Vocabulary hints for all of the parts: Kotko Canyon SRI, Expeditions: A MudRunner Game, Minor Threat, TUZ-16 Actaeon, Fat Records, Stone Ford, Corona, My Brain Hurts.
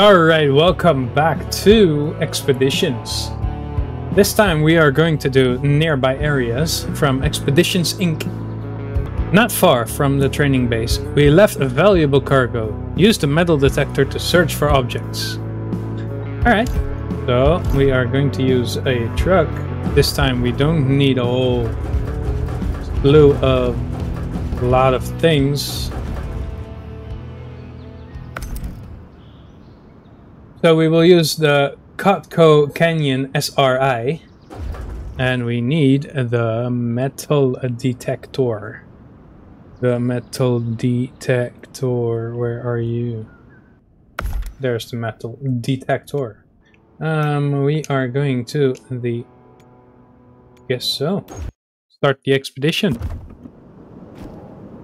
Alright, welcome back to Expeditions. This time we are going to do nearby areas from Expeditions Inc. Not far from the training base, we left a valuable cargo. Used the metal detector to search for objects. Alright, so we are going to use a truck. This time we don't need a whole slew of a lot of things. So we will use the Kotko Canyon SRI, and we need the metal detector. The metal detector, where are you? There's the metal detector. We are going to the... guess so. Start the expedition.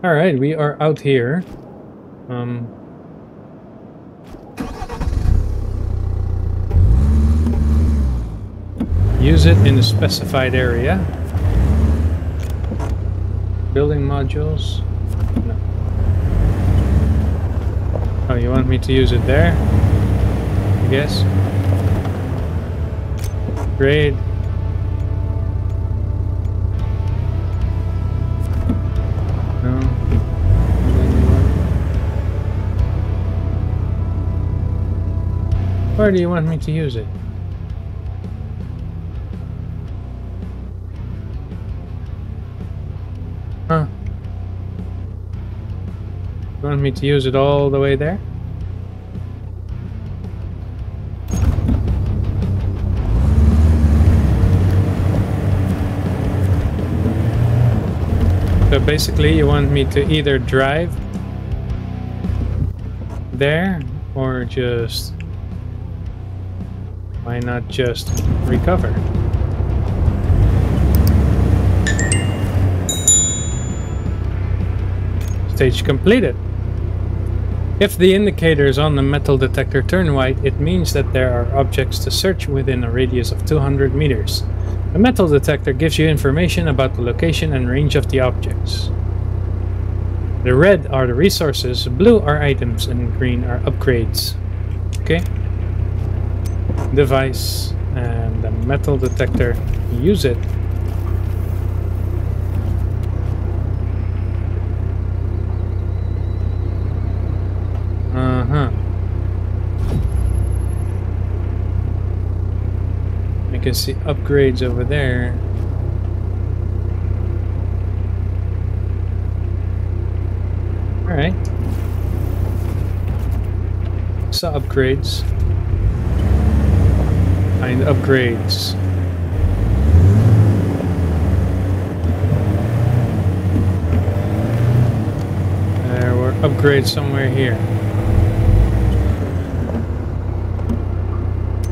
Alright, we are out here. Use it in a specified area. Building modules. No. Oh, you want me to use it there? I guess. Great. No. Where do you want me to use it? Huh. You want me to use it all the way there? So basically you want me to either drive there or just... why not just recover? Stage completed. If the indicators on the metal detector turn white, it means that there are objects to search within a radius of 200 meters. The metal detector gives you information about the location and range of the objects. The red are the resources, blue are items, and green are upgrades. Okay. Device and the metal detector. Use it. You can see upgrades over there. Alright. So upgrades. Find upgrades. There were upgrades somewhere here.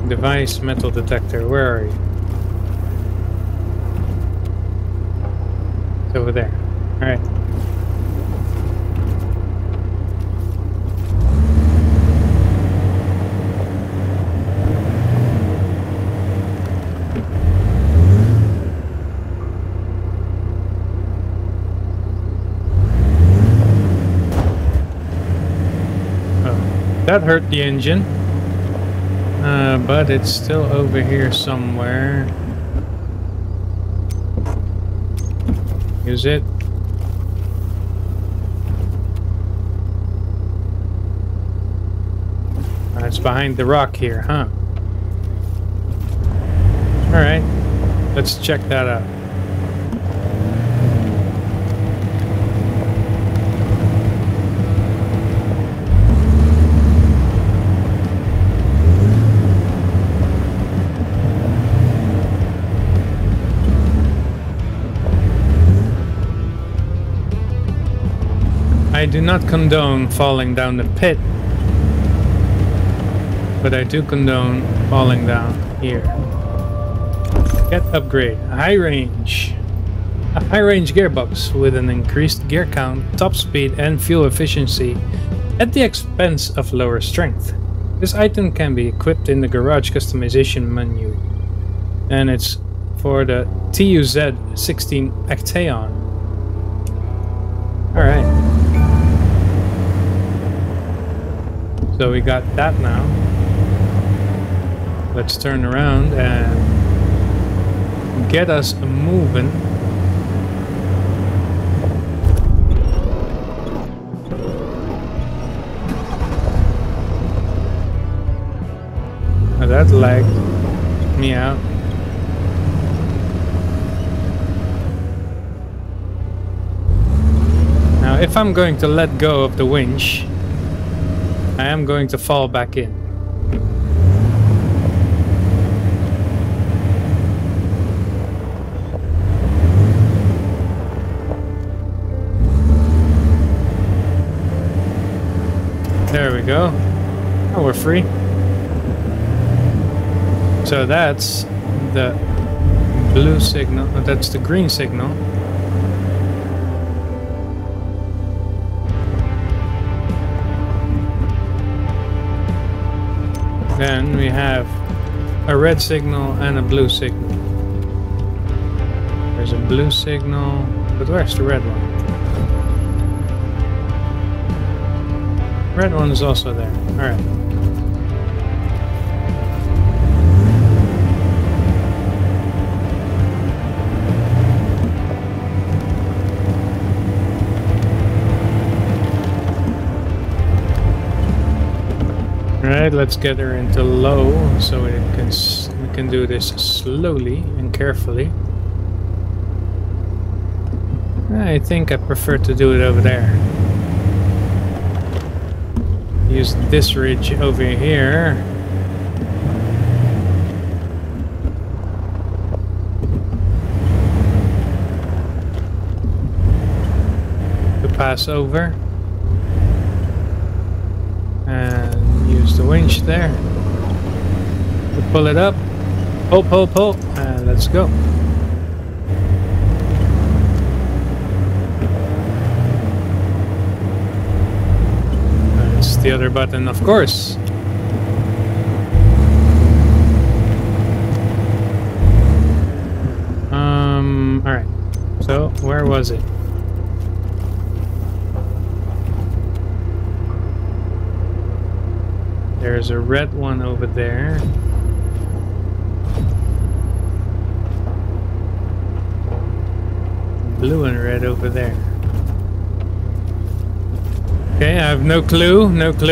Device, metal detector, where are you? It's over there. Alright. Oh, that hurt the engine. But it's still over here somewhere. Use it. It's behind the rock here, huh? Alright, let's check that out. I do not condone falling down the pit, but I do condone falling down here. Get upgrade. High range. A high range gearbox with an increased gear count, top speed and fuel efficiency at the expense of lower strength. This item can be equipped in the garage customization menu, and it's for the TUZ-16 Actaeon. Alright. So we got that now. Let's turn around and get us moving. Now that lagged me out. Now if I'm going to let go of the winch, I am going to fall back in. There we go. Now we're free. So that's the blue signal, that's the green signal. Then we have a red signal and a blue signal. There's a blue signal, but where's the red one? Red one is also there. Alright. Alright, let's get her into low so we can do this slowly and carefully. I think I prefer to do it over there. Use this ridge over here. To pass over. And use the winch there. To pull it up. Pull, pull, pull. And let's go. The other button, of course. All right. So, where was it? There's a red one over there. Blue and red over there. Okay, I have no clue, but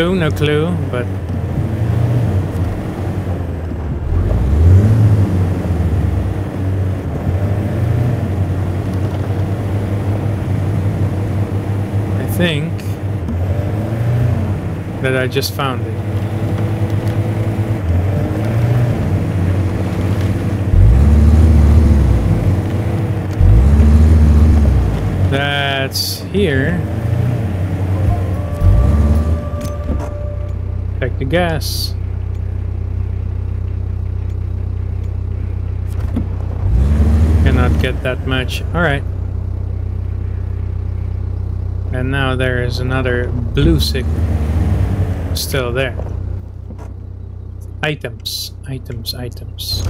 I think that I just found it. That's here. Check the gas. Cannot get that much. Alright. And now there is another blue signal. Still there. Items. Items. Items.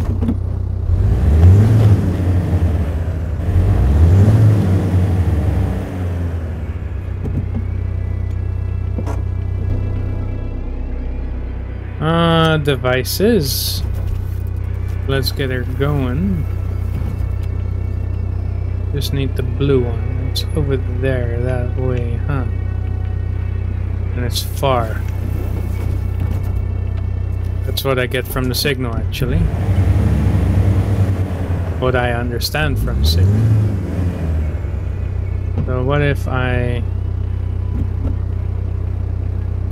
Devices. Let's get her going. Just need the blue one. It's over there that way, huh? And it's far. That's what I get from the signal, actually. What I understand from the signal. So what if I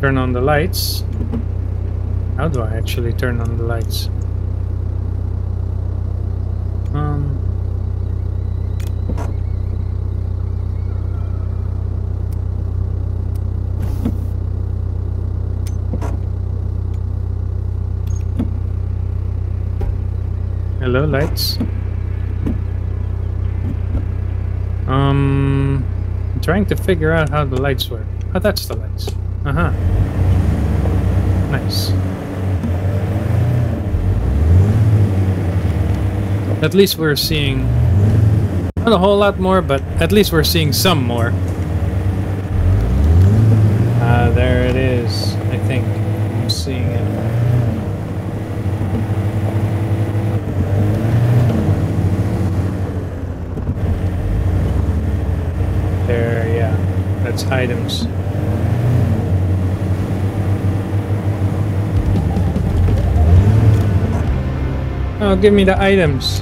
turn on the lights? How do I actually turn on the lights? Hello, lights. I'm trying to figure out how the lights work. Oh, that's the lights. Uh-huh. Nice. At least we're seeing not a whole lot more, but at least we're seeing some more. There it is, I think. I'm seeing it. its items. Oh, give me the items.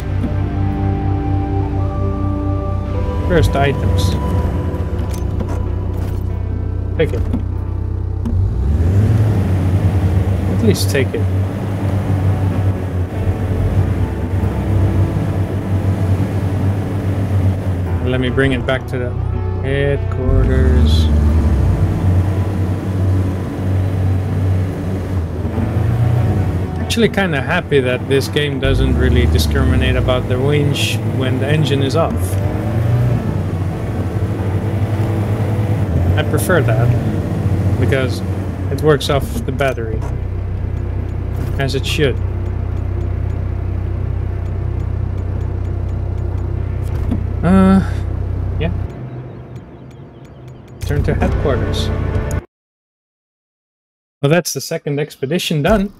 First, the items. Take it. At least take it. Let me bring it back to the headquarters. Actually kind of happy that this game doesn't really discriminate about the winch when the engine is off. I prefer that because it works off the battery, as it should. Yeah. Turn to headquarters. Well, that's the second expedition done.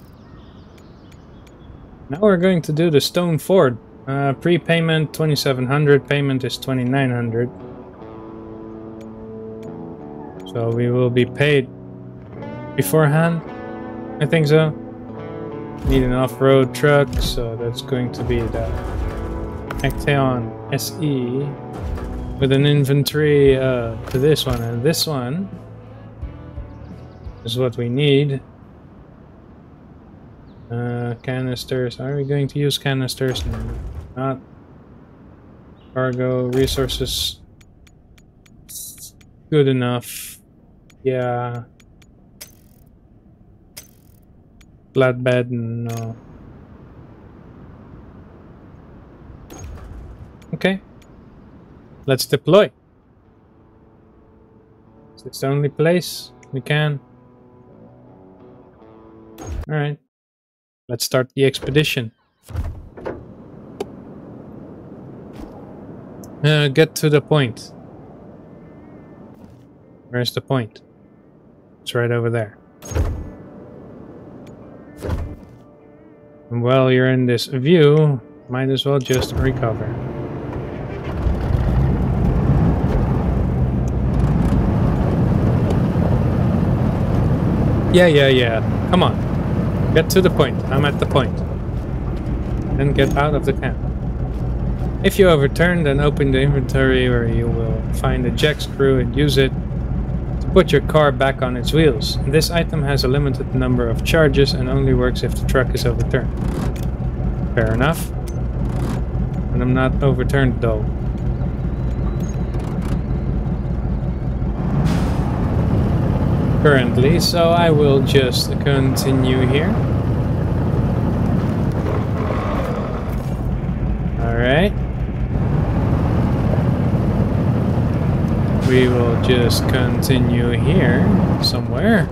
Now we're going to do the Stone Ford. Prepayment 2700, payment is 2900. So we will be paid beforehand, I think so. Need an off-road truck, so that's going to be the Actaeon SE with an inventory to this one, and this one is what we need. Canisters, are we going to use canisters? No, not cargo resources, good enough. Yeah, flatbed, no. Okay, let's deploy. It's the only place we can. Alright, let's start the expedition. Get to the point. Where's the point? It's right over there. And while you're in this view, might as well just recover. Yeah. Come on. Get to the point. I'm at the point. Then get out of the camp. If you overturn, then open the inventory where you will find a jack screw and use it to put your car back on its wheels. This item has a limited number of charges and only works if the truck is overturned. Fair enough. And I'm not overturned though. Currently, so I will just continue here. Alright. We will just continue here somewhere.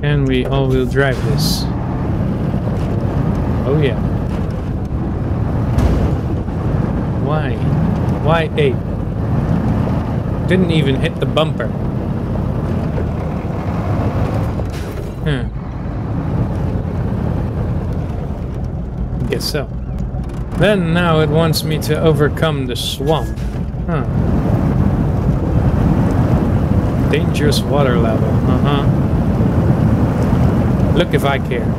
Can we all-wheel drive this? Oh yeah. Why? Why 8? Didn't even hit the bumper. Guess so. Then now it wants me to overcome the swamp. Dangerous water level. Look if I care.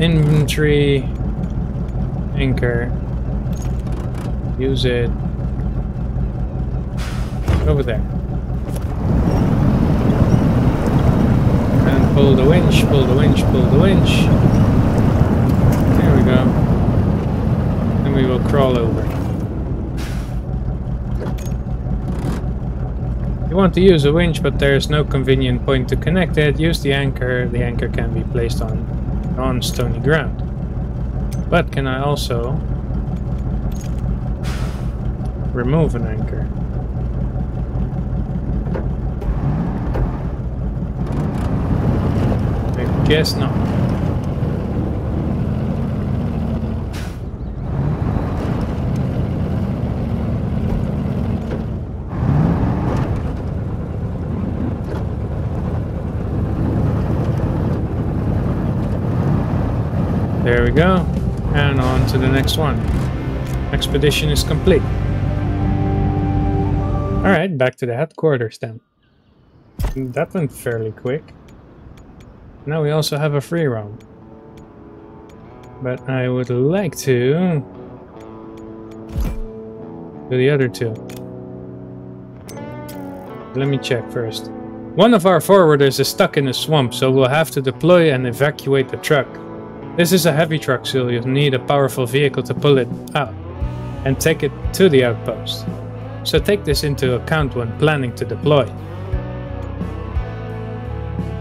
Inventory, anchor, use it, over there, and pull the winch, there we go, and we will crawl over. You want to use a winch, but there is no convenient point to connect it, use the anchor can be placed on stony ground. But can I also remove an anchor? I guess not. There we go. And on to the next one. Expedition is complete. Alright, back to the headquarters then. That went fairly quick. Now we also have a free roam. But I would like to do the other two. Let me check first. One of our forwarders is stuck in a swamp, so we'll have to deploy and evacuate the truck. This is a heavy truck, so you'll need a powerful vehicle to pull it out and take it to the outpost. So take this into account when planning to deploy.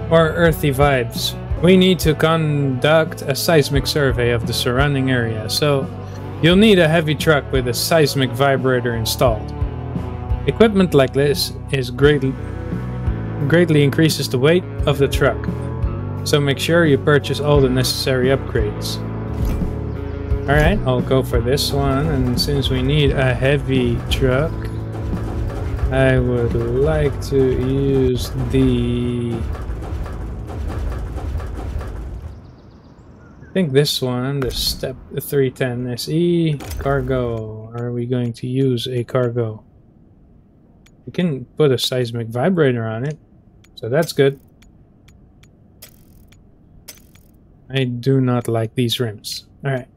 More earthy vibes. We need to conduct a seismic survey of the surrounding area, so you'll need a heavy truck with a seismic vibrator installed. Equipment like this is greatly increases the weight of the truck, so make sure you purchase all the necessary upgrades. Alright, I'll go for this one, and since we need a heavy truck, I would like to use the... I think this one, the Step 310 SE cargo. Are we going to use a cargo? We can put a seismic vibrator on it, so that's good. I do not like these rims. Alright.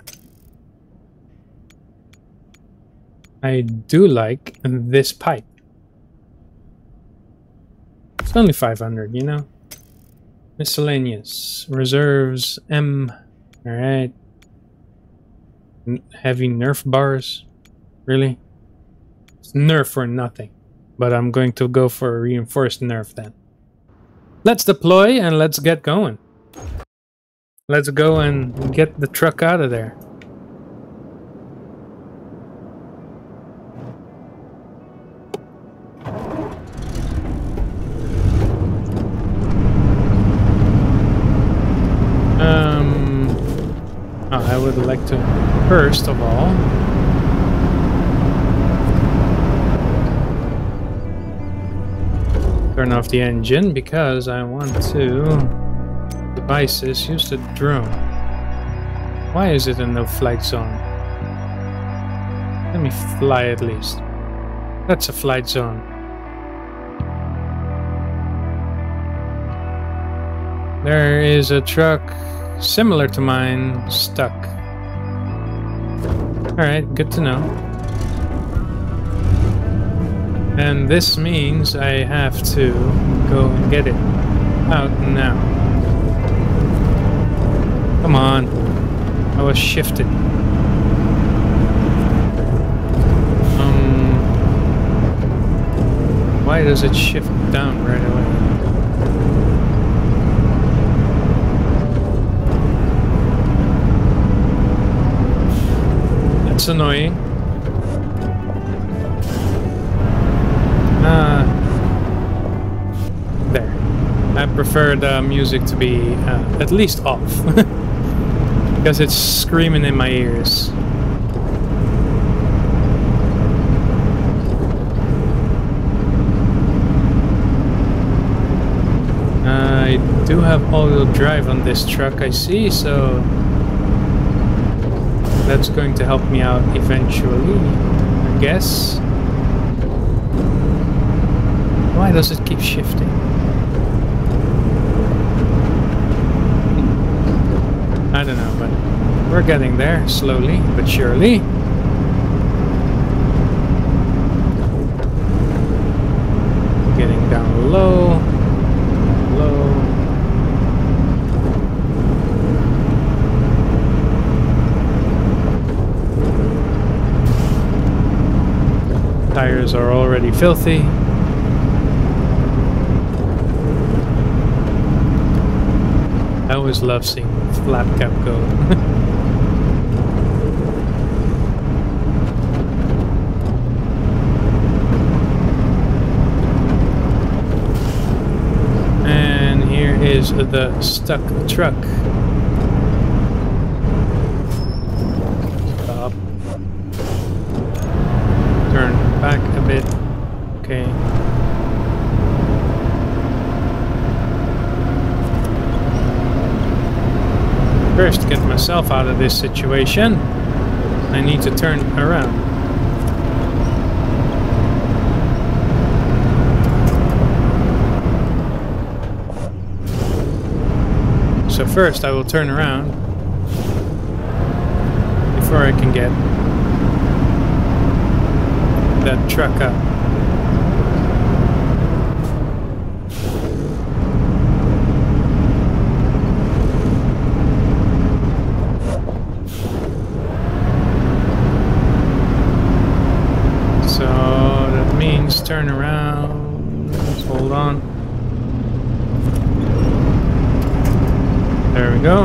I do like this pipe. It's only 500, you know. Miscellaneous. Reserves. M. Alright. Heavy nerf bars. Really? It's nerf or nothing. But I'm going to go for a reinforced nerf then. Let's deploy and let's get going. Let's go and get the truck out of there. I would like to, first of all, turn off the engine because I want to devices use the drone. Why is it a no-flight zone? Let me fly at least. That's a flight zone. There is a truck similar to mine stuck. Alright, good to know. And this means I have to go and get it out now. Come on. I was shifted. Why does it shift down right away? That's annoying. There. I prefer the music to be at least off. Because it's screaming in my ears. I do have all-wheel drive on this truck, I see, so... that's going to help me out eventually, I guess. Why does it keep shifting? I don't know, but we're getting there slowly but surely. Getting down low. Tires are already filthy. I always love seeing flap cap go. And here is the stuck truck. Okay. First, to get myself out of this situation, I need to turn around. So first I will turn around before I can get that truck up. Turn around, hold on. There we go.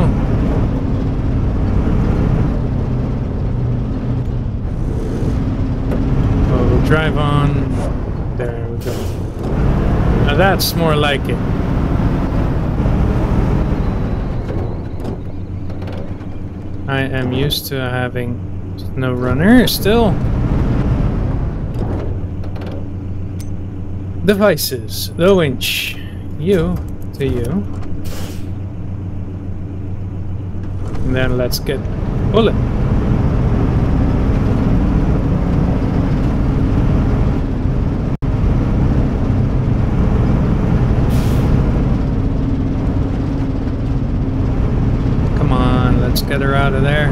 We'll drive on. There we go. Now that's more like it. I am used to having Snowrunner still. Devices, the winch, you to you, and then let's get pulling. Come on, let's get her out of there.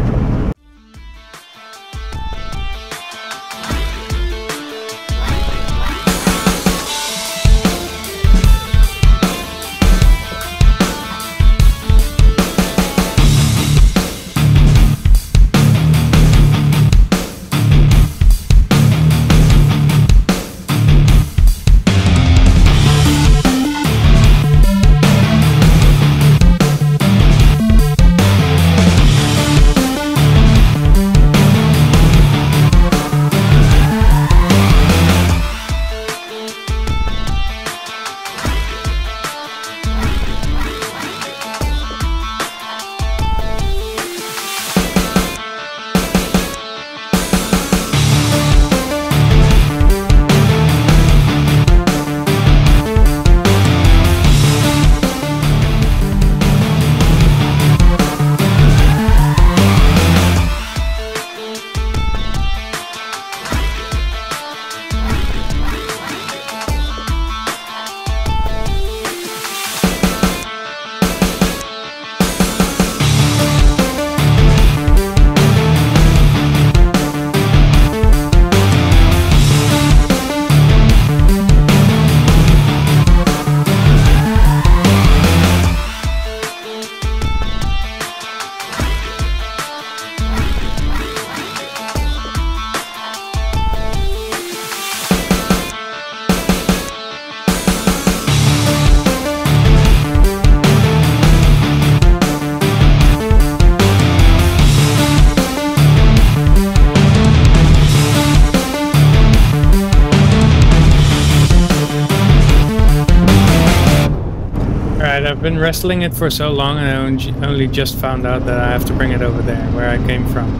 I've been wrestling it for so long and I only just found out that I have to bring it over there, where I came from.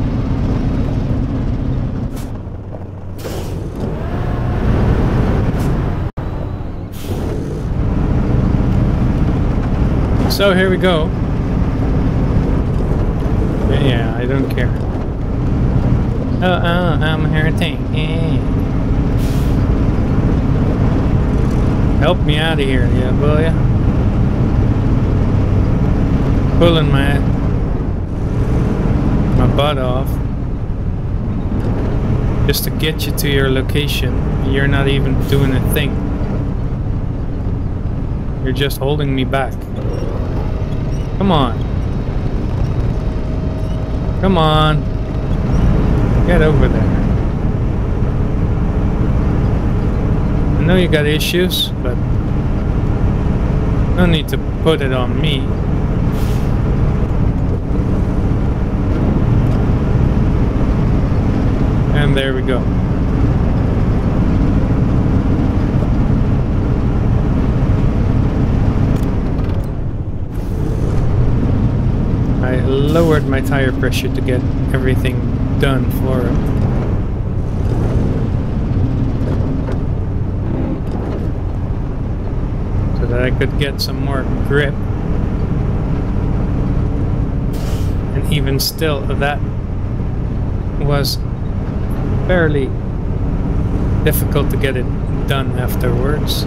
So here we go. Yeah, I don't care. Oh, I'm hurting. Help me out of here, yeah, will ya? Pulling my butt off just to get you to your location. You're not even doing a thing. You're just holding me back. Come on. Come on. Get over there. I know you got issues, but no need to put it on me. And there we go. I lowered my tire pressure to get everything done for it, so that I could get some more grip. And even still, that was fairly difficult to get it done afterwards.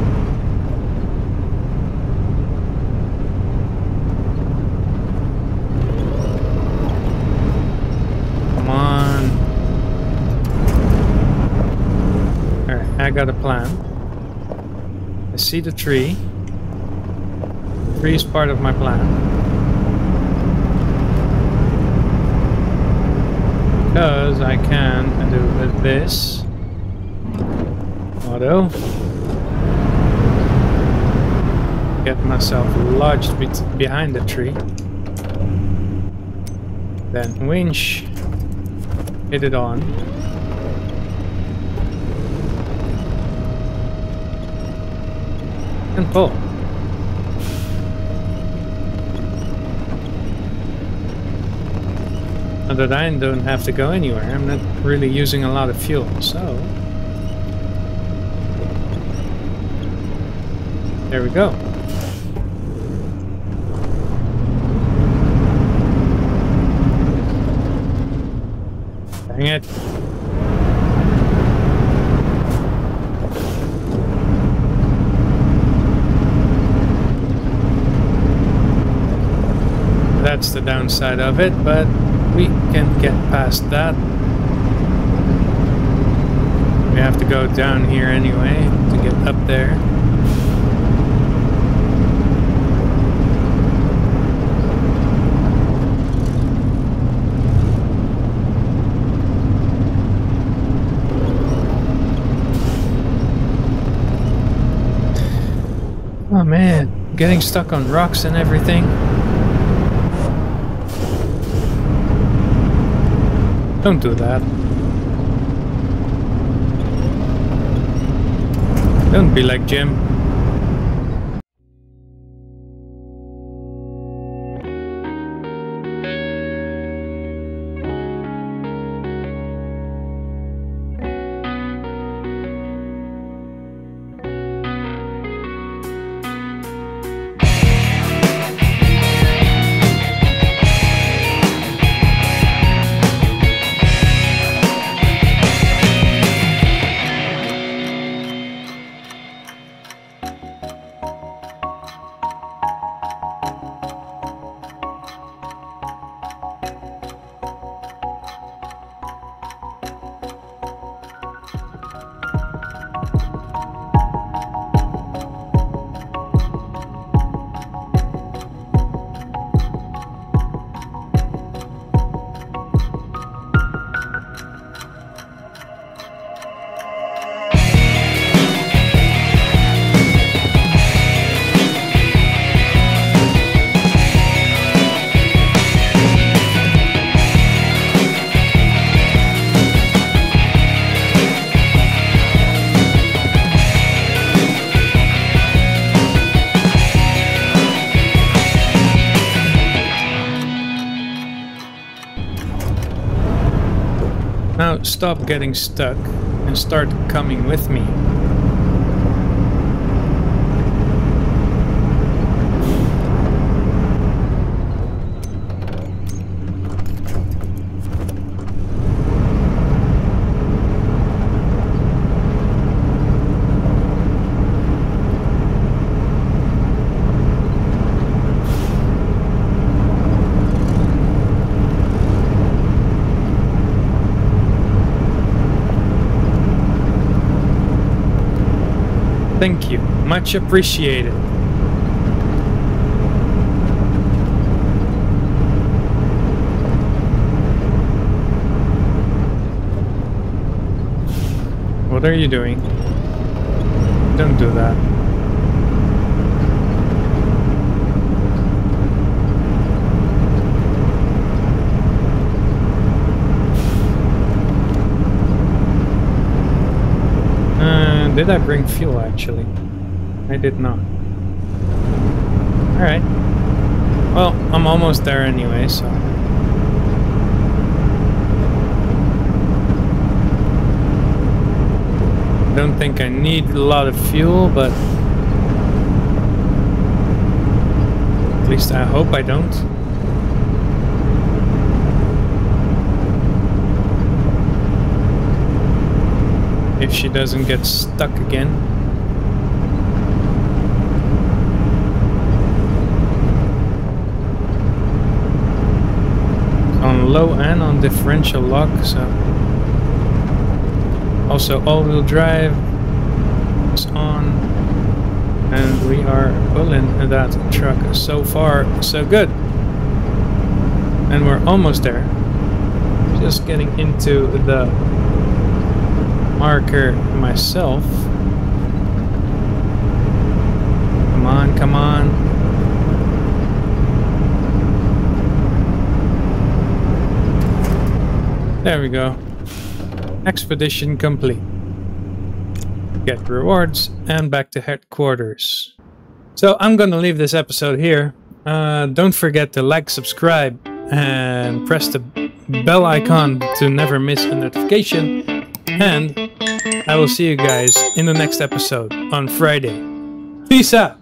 Come on. Alright, I got a plan. I see the tree. The tree is part of my plan. Because I can do with this. Auto. Get myself lodged behind the tree. Then winch. Hit it on. And pull. That I don't have to go anywhere. I'm not really using a lot of fuel, so there we go. Dang it. That's the downside of it, but we can't get past that. We have to go down here anyway to get up there. Oh man, getting stuck on rocks and everything. Don't do that. Don't be like Jim. Stop getting stuck and start coming with me. Thank you. Much appreciated. What are you doing? Don't do that. Did I bring fuel, actually? I did not. Alright. Well, I'm almost there anyway, so... I don't think I need a lot of fuel, but... at least I hope I don't. if she doesn't get stuck again. On low and on differential lock, so also all-wheel drive is on, and we are pulling that truck. So far so good, and we're almost there, just getting into the marker myself. Come on, come on. There we go. Expedition complete. Get rewards and back to headquarters. So I'm gonna leave this episode here. Don't forget to like, subscribe, and press the bell icon to never miss a notification. And I will see you guys in the next episode on Friday. Peace out!